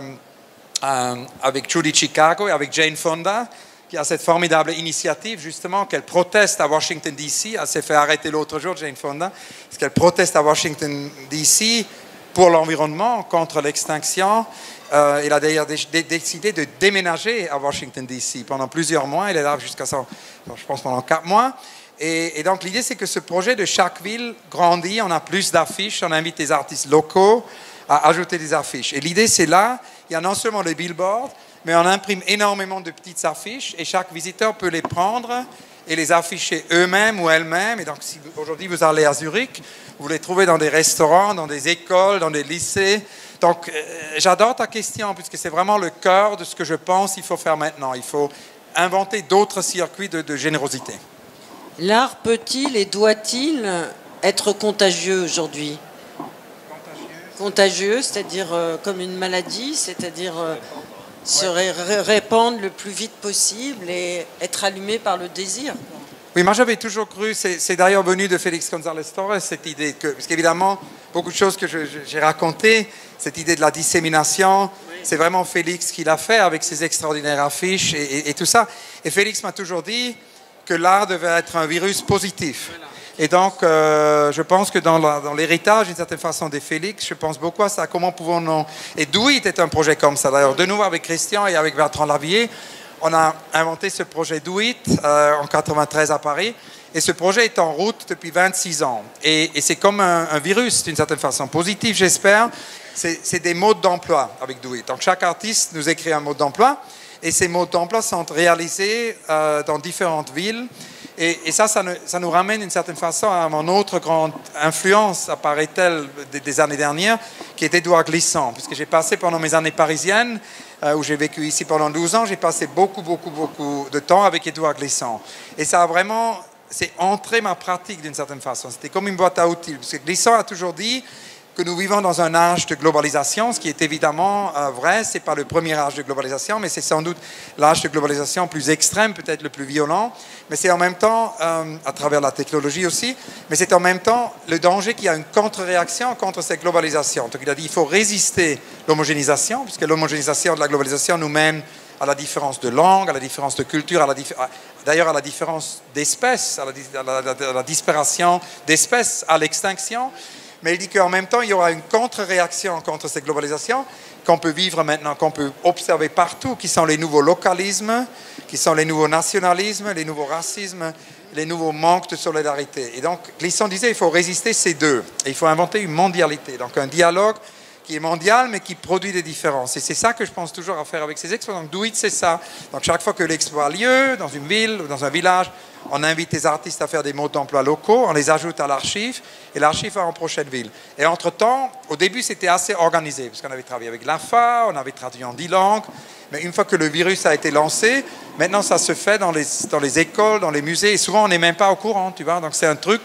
euh, avec Judy Chicago et avec Jane Fonda, qui a cette formidable initiative, justement, qu'elle proteste à Washington, D C. Elle s'est fait arrêter l'autre jour, Jane Fonda, parce qu'elle proteste à Washington, D C pour l'environnement, contre l'extinction. Euh, il a d'ailleurs décidé de déménager à Washington, D C pendant plusieurs mois. Il est là jusqu'à, je pense, pendant quatre mois. Et, et donc, l'idée, c'est que ce projet de chaque ville grandit. On a plus d'affiches. On invite des artistes locaux à ajouter des affiches. Et l'idée, c'est là, il y a non seulement les billboards, mais on imprime énormément de petites affiches. Et chaque visiteur peut les prendre et les afficher eux-mêmes ou elles-mêmes. Et donc, si aujourd'hui, vous allez à Zurich, vous les trouvez dans des restaurants, dans des écoles, dans des lycées. Donc, euh, j'adore ta question, puisque c'est vraiment le cœur de ce que je pense qu'il faut faire maintenant. Il faut inventer d'autres circuits de, de générosité. L'art peut-il et doit-il être contagieux aujourd'hui? Contagieux, contagieux c'est-à-dire euh, comme une maladie, c'est-à-dire euh, se ré répandre le plus vite possible et être allumé par le désir. Oui, moi j'avais toujours cru, c'est d'ailleurs venu de Félix González-Torres, cette idée, que, parce qu'évidemment, beaucoup de choses que j'ai racontées, cette idée de la dissémination, oui, c'est vraiment Félix qui l'a fait avec ses extraordinaires affiches et, et, et tout ça. Et Félix m'a toujours dit que l'art devait être un virus positif. Voilà. Et donc, euh, je pense que dans l'héritage, d'une certaine façon, des Félix, je pense beaucoup à ça. Comment pouvons-nous... Et Do It est un projet comme ça. D'ailleurs, de nouveau, avec Christian et avec Bertrand Lavillier, on a inventé ce projet Do It euh, en quatre-vingt-treize à Paris. Et ce projet est en route depuis vingt-six ans. Et, et c'est comme un, un virus, d'une certaine façon, positif, j'espère. C'est des modes d'emploi avec Do It. Donc chaque artiste nous écrit un mode d'emploi. Et ces modes d'emploi sont réalisés euh, dans différentes villes. Et, et ça, ça, ne, ça nous ramène d'une certaine façon à mon autre grande influence, apparaît-elle, des, des années dernières, qui est Édouard Glissant. Puisque j'ai passé pendant mes années parisiennes, euh, où j'ai vécu ici pendant douze ans, j'ai passé beaucoup, beaucoup, beaucoup de temps avec Édouard Glissant. Et ça a vraiment, c'est entré ma pratique d'une certaine façon. C'était comme une boîte à outils. Parce que Glissant a toujours dit que nous vivons dans un âge de globalisation, ce qui est évidemment euh, vrai, ce n'est pas le premier âge de globalisation, mais c'est sans doute l'âge de globalisation plus extrême, peut-être le plus violent, mais c'est en même temps, euh, à travers la technologie aussi, mais c'est en même temps le danger qu'il y a une contre-réaction contre cette globalisation. Donc il a dit qu'il faut résister l'homogénéisation, puisque l'homogénéisation de la globalisation nous mène à la différence de langue, à la différence de culture, dif... d'ailleurs à la différence d'espèces, à, à, à, à la disparition d'espèces, à l'extinction. Mais il dit qu'en même temps, il y aura une contre-réaction contre cette globalisation qu'on peut vivre maintenant, qu'on peut observer partout, qui sont les nouveaux localismes, qui sont les nouveaux nationalismes, les nouveaux racismes, les nouveaux manques de solidarité. Et donc, Glissant disait qu'il faut résister ces deux. Et il faut inventer une mondialité, donc un dialogue qui est mondial, mais qui produit des différences. Et c'est ça que je pense toujours à faire avec ces expos. Donc, Do It, c'est ça. Donc, chaque fois que l'expo a lieu, dans une ville ou dans un village, on invite les artistes à faire des modes d'emploi locaux, on les ajoute à l'archive, et l'archive va en prochaine ville. Et entre-temps, au début, c'était assez organisé, parce qu'on avait travaillé avec l'A F A, on avait traduit en dix langues, mais une fois que le virus a été lancé, maintenant, ça se fait dans les, dans les écoles, dans les musées, et souvent, on n'est même pas au courant, tu vois, donc c'est un truc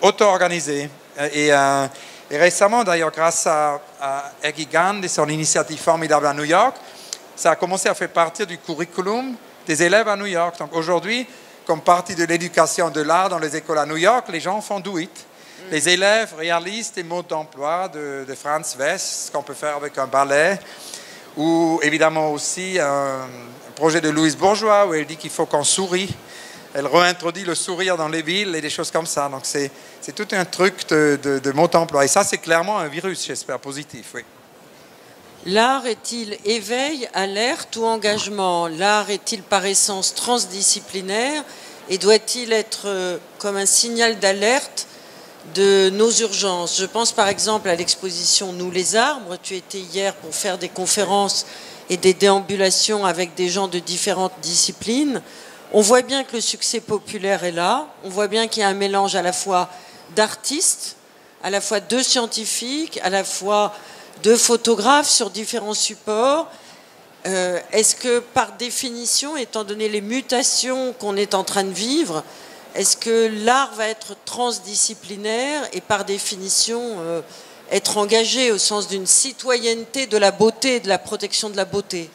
auto-organisé. Et, euh, et récemment, d'ailleurs, grâce à, à Eggy Gand et son initiative formidable à New York, ça a commencé à faire partie du curriculum des élèves à New York. Donc aujourd'hui, comme partie de l'éducation de l'art dans les écoles à New York, les gens font Do It. Les élèves réalisent des modes d'emploi de, de Franz West, ce qu'on peut faire avec un ballet, ou évidemment aussi un projet de Louise Bourgeois, où elle dit qu'il faut qu'on sourie. Elle réintroduit le sourire dans les villes et des choses comme ça. Donc c'est tout un truc de, de, de modes d'emploi. Et ça, c'est clairement un virus, j'espère, positif, oui. L'art est-il éveil, alerte ou engagement? L'art est-il par essence transdisciplinaire et doit-il être comme un signal d'alerte de nos urgences? Je pense par exemple à l'exposition Nous les arbres. Tu étais hier pour faire des conférences et des déambulations avec des gens de différentes disciplines. On voit bien que le succès populaire est là. On voit bien qu'il y a un mélange à la fois d'artistes, à la fois de scientifiques, à la fois de photographes sur différents supports. Euh, est-ce que par définition, étant donné les mutations qu'on est en train de vivre, est-ce que l'art va être transdisciplinaire et par définition euh, être engagé au sens d'une citoyenneté de la beauté, de la protection de la beauté?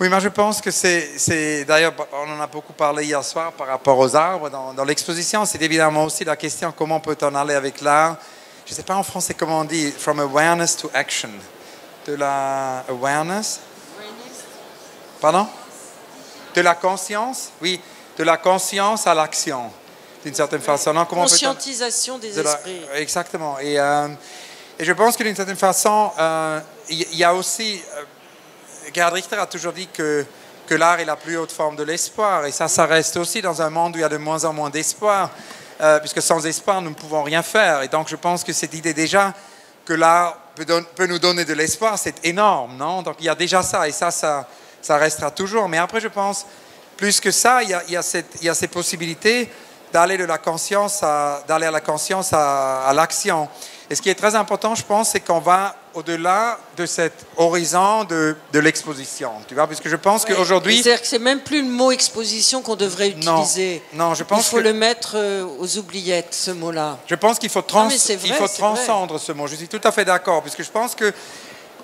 Oui, moi je pense que c'est... D'ailleurs, on en a beaucoup parlé hier soir par rapport aux arbres dans, dans l'exposition. C'est évidemment aussi la question comment peut-on aller avec l'art? Je ne sais pas en français comment on dit, from awareness to action. De la awareness? Pardon? De la conscience? Oui, de la conscience à l'action, d'une certaine façon. Non, comment conscientisation des esprits. De la... Exactement. Et, euh, et je pense que d'une certaine façon, il euh, y, y a aussi... Euh, Gerhard Richter a toujours dit que, que l'art est la plus haute forme de l'espoir. Et ça, ça reste aussi dans un monde où il y a de moins en moins d'espoir. Euh, puisque sans espoir, nous ne pouvons rien faire. Et donc, je pense que cette idée déjà que l'art peut, peut nous donner de l'espoir, c'est énorme, non? Donc, il y a déjà ça, et ça, ça, ça restera toujours. Mais après, je pense, plus que ça, il y a, il y a, cette, il y a ces possibilités d'aller de la conscience à, d'aller à la conscience à, à l'action. Et ce qui est très important, je pense, c'est qu'on va au-delà de cet horizon de, de l'exposition, tu vois, parce que je pense ouais, qu'aujourd'hui... C'est-à-dire que c'est même plus le mot exposition qu'on devrait utiliser. Non, non, je pense Il faut que... le mettre aux oubliettes, ce mot-là. Je pense qu'il faut, trans... non, vrai, Il faut transcendre vrai. ce mot, je suis tout à fait d'accord, parce que je pense que,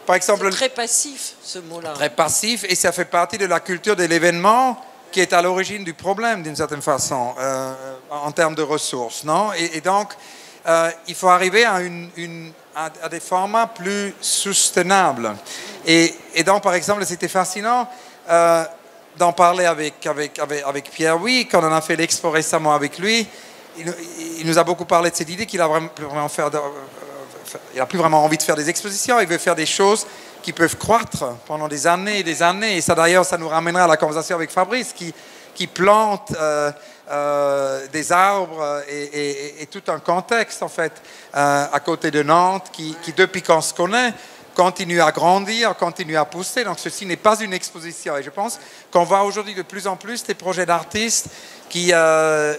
par exemple... C'est très passif, ce mot-là. Très passif, et ça fait partie de la culture de l'événement qui est à l'origine du problème, d'une certaine façon, euh, en termes de ressources, non? Et, et donc... Euh, il faut arriver à, une, une, à, à des formats plus soutenables. Et, et donc, par exemple, c'était fascinant euh, d'en parler avec, avec, avec, avec Pierre Huy, quand on a fait l'expo récemment avec lui. Il, il nous a beaucoup parlé de cette idée qu'il n'a plus vraiment envie de faire des expositions, il veut faire des choses qui peuvent croître pendant des années et des années. Et ça, d'ailleurs, ça nous ramènera à la conversation avec Fabrice, qui... qui plante euh, euh, des arbres et, et, et tout un contexte, en fait, euh, à côté de Nantes, qui, qui depuis qu'on se connaît, continue à grandir, continue à pousser. Donc ceci n'est pas une exposition. Et je pense qu'on voit aujourd'hui de plus en plus des projets d'artistes qui... Euh,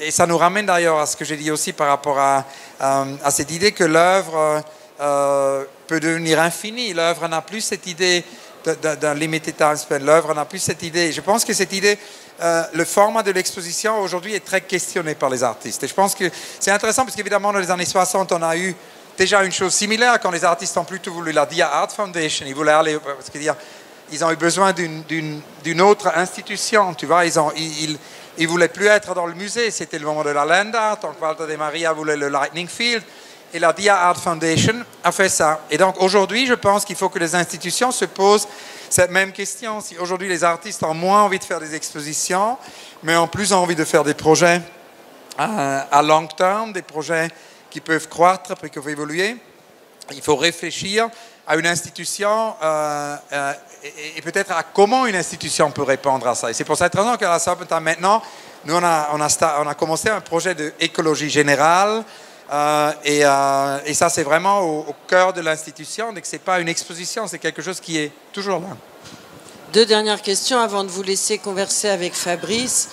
et ça nous ramène d'ailleurs à ce que j'ai dit aussi par rapport à, à, à cette idée que l'œuvre euh, peut devenir infinie. L'œuvre n'a plus cette idée d'un limited time span. L'œuvre n'a plus cette idée. Je pense que cette idée... Euh, le format de l'exposition aujourd'hui est très questionné par les artistes. Et je pense que c'est intéressant parce qu'évidemment dans les années soixante, on a eu déjà une chose similaire quand les artistes ont plutôt voulu la Dia Art Foundation. Ils voulaient aller, parce que dire, ils ont eu besoin d'une autre institution, tu vois. Ils ont, ils, ils, ils voulaient plus être dans le musée. C'était le moment de la Land Art. Donc Walter de Maria voulait le Lightning Field. Et la Dia Art Foundation a fait ça. Et donc aujourd'hui, je pense qu'il faut que les institutions se posent cette même question. Si aujourd'hui les artistes ont moins envie de faire des expositions, mais en plus ont envie de faire des projets à, à long terme, des projets qui peuvent croître, qui peuvent évoluer, il faut réfléchir à une institution euh, euh, et, et peut-être à comment une institution peut répondre à ça. Et c'est pour cette raison qu'à la Serpentine maintenant, nous on a, on a, on a commencé un projet d'écologie générale. Euh, et, euh, et ça, c'est vraiment au, au cœur de l'institution, donc ce n'est pas une exposition, c'est quelque chose qui est toujours là. Deux dernières questions avant de vous laisser converser avec Fabrice.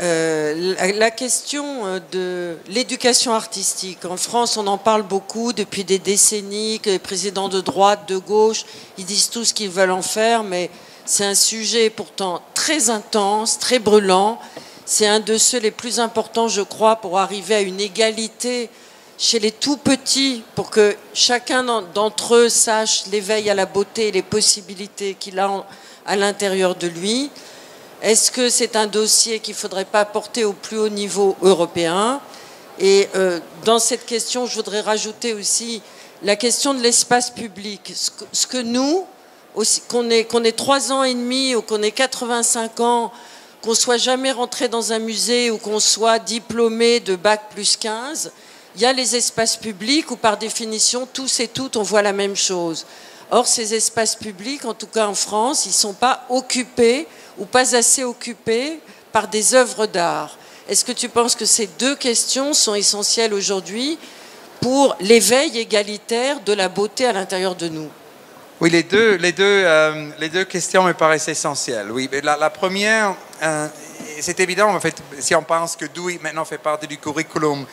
Euh, la, la question de l'éducation artistique. En France, on en parle beaucoup depuis des décennies, que les présidents de droite, de gauche, ils disent tout ce qu'ils veulent en faire, mais c'est un sujet pourtant très intense, très brûlant. C'est un de ceux les plus importants, je crois, pour arriver à une égalité chez les tout-petits, pour que chacun d'entre eux sache l'éveil à la beauté et les possibilités qu'il a à l'intérieur de lui. Est-ce que c'est un dossier qu'il ne faudrait pas porter au plus haut niveau européen? Et euh, dans cette question, je voudrais rajouter aussi la question de l'espace public. Ce que, ce que nous, qu'on ait, qu'on ait trois ans et demi ou qu'on ait quatre-vingt-cinq ans, qu'on soit jamais rentré dans un musée ou qu'on soit diplômé de bac plus quinze, il y a les espaces publics où par définition, tous et toutes, on voit la même chose. Or, ces espaces publics, en tout cas en France, ils ne sont pas occupés ou pas assez occupés par des œuvres d'art. Est-ce que tu penses que ces deux questions sont essentielles aujourd'hui pour l'éveil égalitaire de la beauté à l'intérieur de nous? Oui, les deux, les, deux, euh, les deux questions me paraissent essentielles. Oui, la, la première, euh, c'est évident, en fait, si on pense que Do It maintenant fait partie du curriculum,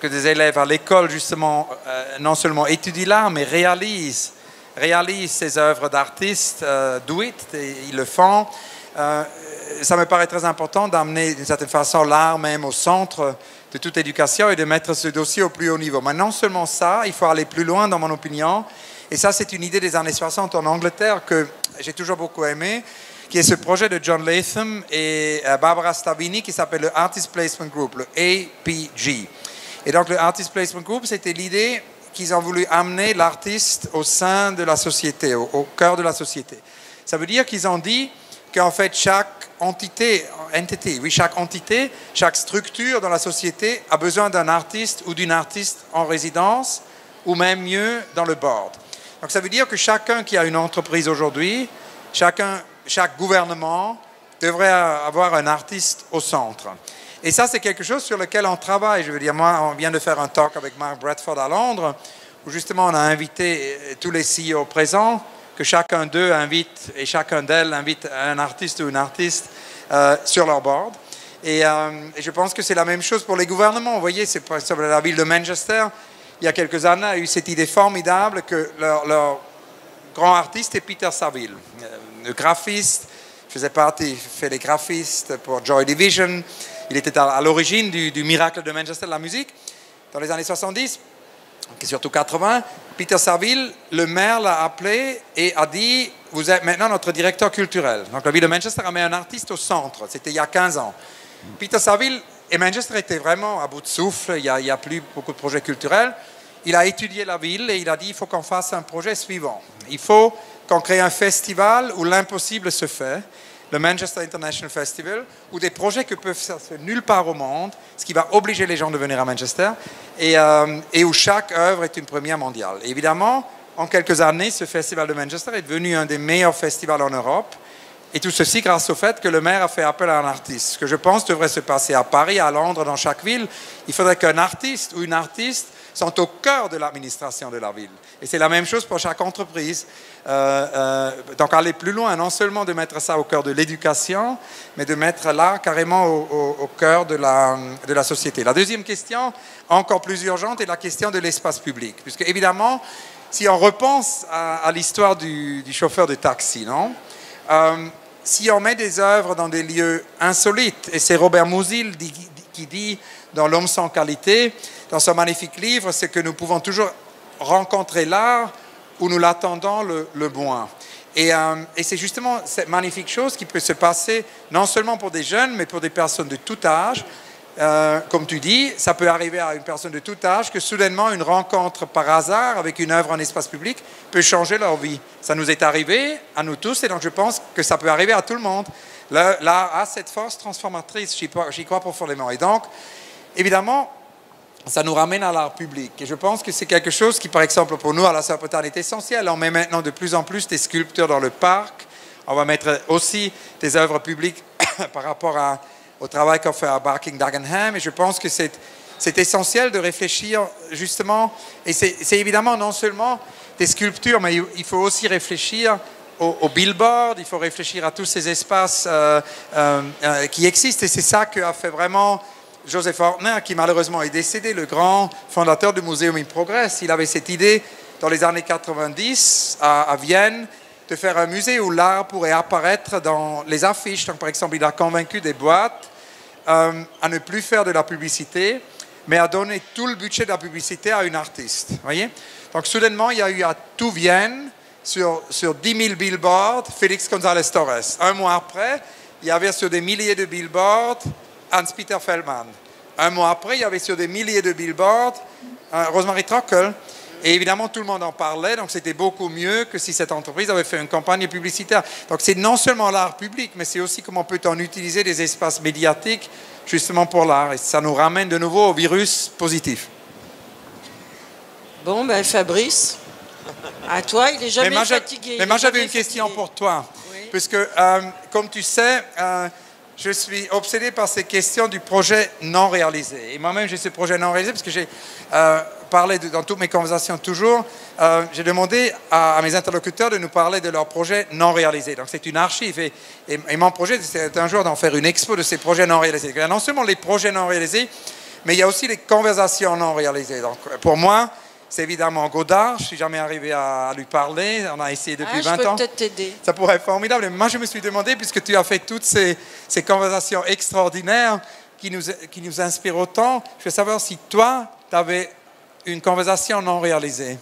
que des élèves à l'école, justement, euh, non seulement étudient l'art, mais réalisent, réalisent ces œuvres d'artistes, euh, Do It, et ils le font. Euh, ça me paraît très important d'amener, d'une certaine façon, l'art même au centre de toute éducation et de mettre ce dossier au plus haut niveau. Mais non seulement ça, il faut aller plus loin, dans mon opinion. Et ça, c'est une idée des années soixante en Angleterre que j'ai toujours beaucoup aimé, qui est ce projet de John Latham et Barbara Stavini qui s'appelle le Artist Placement Group, le A P G. Et donc, le Artist Placement Group, c'était l'idée qu'ils ont voulu amener l'artiste au sein de la société, au, au cœur de la société. Ça veut dire qu'ils ont dit qu'en fait, chaque entité, entité, oui, chaque entité, chaque structure dans la société a besoin d'un artiste ou d'une artiste en résidence ou même mieux dans le board. Donc ça veut dire que chacun qui a une entreprise aujourd'hui, chacun, chaque gouvernement devrait avoir un artiste au centre. Et ça, c'est quelque chose sur lequel on travaille. Je veux dire, moi, on vient de faire un talk avec Mark Bradford à Londres, où justement on a invité tous les C E O présents, que chacun d'eux invite, et chacun d'elles invite un artiste ou une artiste euh, sur leur board. Et, euh, et je pense que c'est la même chose pour les gouvernements. Vous voyez, c'est par exemple la ville de Manchester, il y a quelques années, a eu cette idée formidable que leur, leur grand artiste est Peter Saville, le graphiste, faisait partie, fait les graphistes pour Joy Division. Il était à, à l'origine du, du miracle de Manchester de la musique dans les années soixante-dix, surtout quatre-vingts. Peter Saville, le maire l'a appelé et a dit « Vous êtes maintenant notre directeur culturel ». Donc la ville de Manchester a mis un artiste au centre, c'était il y a quinze ans. Peter Saville... Et Manchester était vraiment à bout de souffle, il n'y a, a plus beaucoup de projets culturels. Il a étudié la ville et il a dit il faut qu'on fasse un projet suivant. Il faut qu'on crée un festival où l'impossible se fait, le Manchester International Festival, où des projets que peuvent se faire nulle part au monde, ce qui va obliger les gens de venir à Manchester, et, euh, et où chaque œuvre est une première mondiale. Et évidemment, en quelques années, ce festival de Manchester est devenu un des meilleurs festivals en Europe. Et tout ceci grâce au fait que le maire a fait appel à un artiste. Ce que je pense devrait se passer à Paris, à Londres, dans chaque ville. Il faudrait qu'un artiste ou une artiste sont au cœur de l'administration de la ville. Et c'est la même chose pour chaque entreprise. Euh, euh, donc aller plus loin, non seulement de mettre ça au cœur de l'éducation, mais de mettre l'art carrément au, au, au cœur de la, de la société. La deuxième question, encore plus urgente, est la question de l'espace public. Puisque évidemment, si on repense à, à l'histoire du, du chauffeur de taxi, non ? Euh, si on met des œuvres dans des lieux insolites, et c'est Robert Musil qui dit dans L'Homme sans qualité, dans son magnifique livre, c'est que nous pouvons toujours rencontrer l'art où nous l'attendons le, le moins. Et, euh, et c'est justement cette magnifique chose qui peut se passer non seulement pour des jeunes, mais pour des personnes de tout âge. Euh, comme tu dis, ça peut arriver à une personne de tout âge que soudainement une rencontre par hasard avec une œuvre en espace public peut changer leur vie. Ça nous est arrivé à nous tous et donc je pense que ça peut arriver à tout le monde. L'art a cette force transformatrice, j'y crois profondément. Et donc, évidemment, ça nous ramène à l'art public. Et je pense que c'est quelque chose qui, par exemple, pour nous, à la Serpentine, est essentiel. On met maintenant de plus en plus des sculptures dans le parc. On va mettre aussi des œuvres publiques par rapport à au travail qu'on fait à Barking Dagenham, et je pense que c'est essentiel de réfléchir justement, et c'est évidemment non seulement des sculptures, mais il faut aussi réfléchir au, au billboard, il faut réfléchir à tous ces espaces euh, euh, euh, qui existent, et c'est ça qu'a fait vraiment Joseph Hortner, qui malheureusement est décédé, le grand fondateur du Museum in Progress. Il avait cette idée dans les années quatre-vingt-dix à, à Vienne, de faire un musée où l'art pourrait apparaître dans les affiches. Donc, par exemple, il a convaincu des boîtes euh, à ne plus faire de la publicité, mais à donner tout le budget de la publicité à une artiste. Voyez? Donc, soudainement, il y a eu à tout Vienne, sur, sur dix mille billboards, Félix González-Torres. Un mois après, il y avait sur des milliers de billboards Hans-Peter Feldmann. Un mois après, il y avait sur des milliers de billboards euh, Rosemarie Trockel. Et évidemment, tout le monde en parlait, donc c'était beaucoup mieux que si cette entreprise avait fait une campagne publicitaire. Donc c'est non seulement l'art public, mais c'est aussi comment peut-on utiliser des espaces médiatiques justement pour l'art. Et ça nous ramène de nouveau au virus positif. Bon, ben Fabrice, à toi, il est jamais mais moi, fatigué. Mais moi j'avais une fatigué. question pour toi, oui. Puisque euh, comme tu sais, euh, je suis obsédé par ces questions du projet non réalisé. Et moi-même, j'ai ce projet non réalisé parce que j'ai... Euh, parler de, dans toutes mes conversations toujours, euh, j'ai demandé à, à mes interlocuteurs de nous parler de leurs projets non réalisés. Donc c'est une archive et, et, et mon projet c'est un jour d'en faire une expo de ces projets non réalisés. Il y a non seulement les projets non réalisés, mais il y a aussi les conversations non réalisées. Donc pour moi, c'est évidemment Godard, je ne suis jamais arrivé à, à lui parler, on a essayé depuis ah, vingt ans. Je peux peut-être t'aider. Ça pourrait être formidable. Mais moi je me suis demandé, puisque tu as fait toutes ces, ces conversations extraordinaires qui nous, qui nous inspirent autant, je veux savoir si toi, tu avais une conversation non réalisée.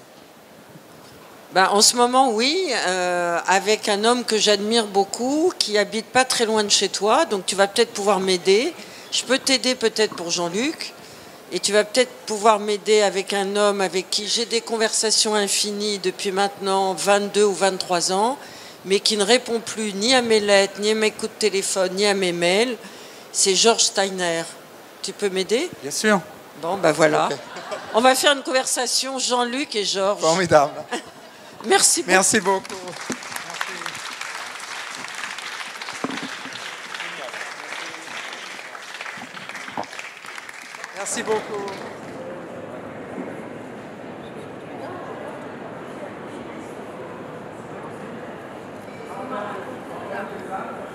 Ben, en ce moment, oui, euh, avec un homme que j'admire beaucoup, qui habite pas très loin de chez toi, donc tu vas peut-être pouvoir m'aider. Je peux t'aider peut-être pour Jean-Luc, et tu vas peut-être pouvoir m'aider avec un homme avec qui j'ai des conversations infinies depuis maintenant vingt-deux ou vingt-trois ans, mais qui ne répond plus ni à mes lettres, ni à mes coups de téléphone, ni à mes mails. C'est Georges Steiner. Tu peux m'aider? Bien sûr. Bon, ben voilà. Okay. On va faire une conversation, Jean-Luc et Georges. Formidable. Merci beaucoup. Merci beaucoup. Merci beaucoup. Merci beaucoup.